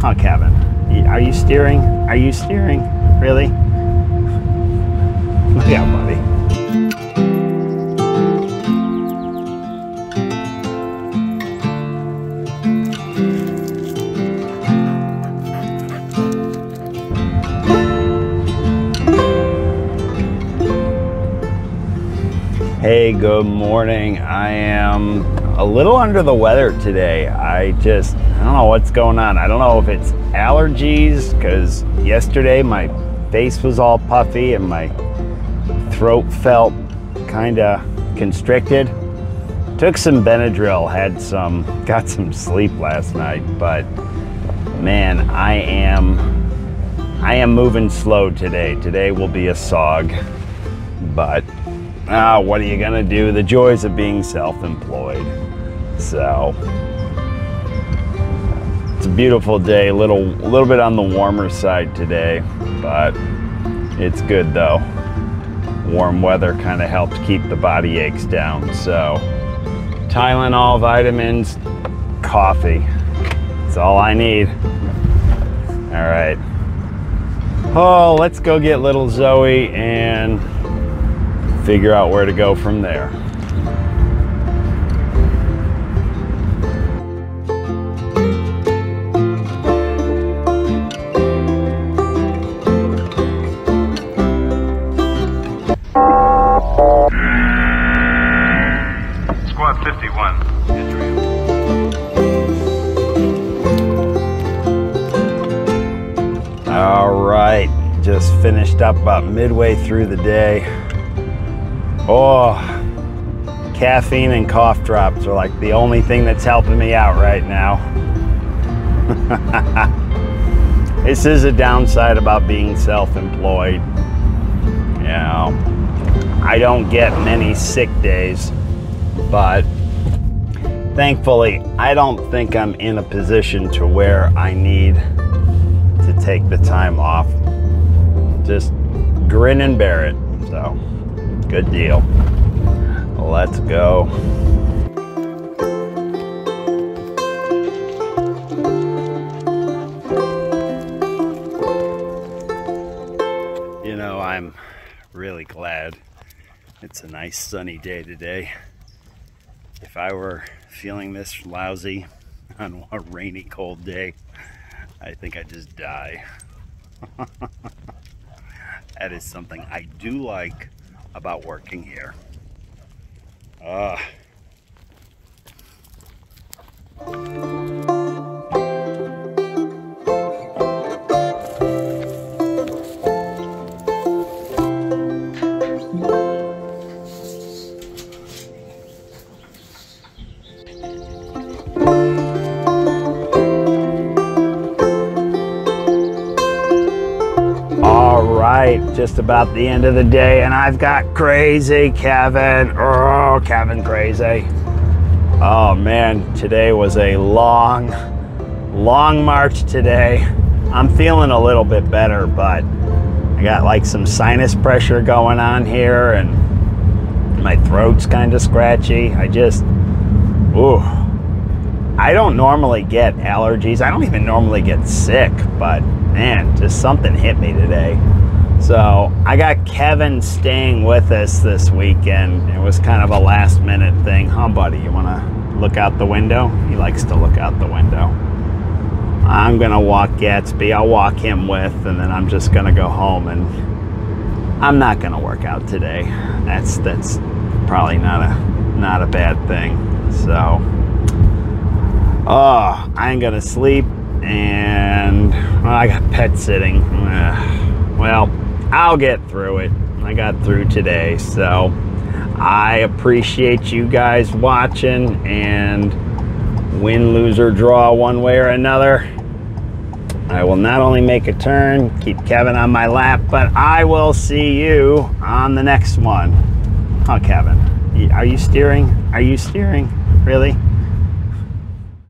Huh, Kevin? Are you steering? Are you steering? Really? Look out, buddy. Hey, good morning. I am a little under the weather today. I don't know what's going on. I don't know if it's allergies, because yesterday my face was all puffy and my throat felt kind of constricted. Took some Benadryl, got some sleep last night, but man, I am moving slow today. Today will be a slog, but what are you gonna do? The joys of being self-employed. So it's a beautiful day, a little bit on the warmer side today, but it's good though. Warm weather kind of helped keep the body aches down. So Tylenol, vitamins, coffee. That's all I need. All right. Oh, let's go get little Zoe and figure out where to go from there. Squad 51, entry. All right, just finished up about midway through the day. Oh, caffeine and cough drops are like the only thing that's helping me out right now. This is a downside about being self-employed. You know, I don't get many sick days, but thankfully, I don't think I'm in a position to where I need to take the time off. Just grin and bear it, so. Good deal. Let's go. You know, I'm really glad it's a nice sunny day today. If I were feeling this lousy on a rainy, cold day, I think I'd just die. That is something I do like about working here. Just about the end of the day, and I've got crazy Kevin. Oh, Kevin crazy. Oh man, today was a long march today. I'm feeling a little bit better, but I got like some sinus pressure going on here, and my throat's kind of scratchy. I don't normally get allergies. I don't even normally get sick, but man, just something hit me today. So I got Kevin staying with us this weekend. It was kind of a last minute thing. Huh, buddy, you wanna look out the window? He likes to look out the window. I'm gonna walk Gatsby. I'll walk him with, and then I'm just gonna go home, and I'm not gonna work out today. That's probably not a bad thing. So, oh, I ain't gonna sleep, and I got pet sitting. Well, I'll get through it. I got through today, so I appreciate you guys watching, and win, lose, or draw one way or another, I will not only make a turn, keep Kevin on my lap, but I will see you on the next one. Huh, Kevin? Are you steering? Are you steering? Really?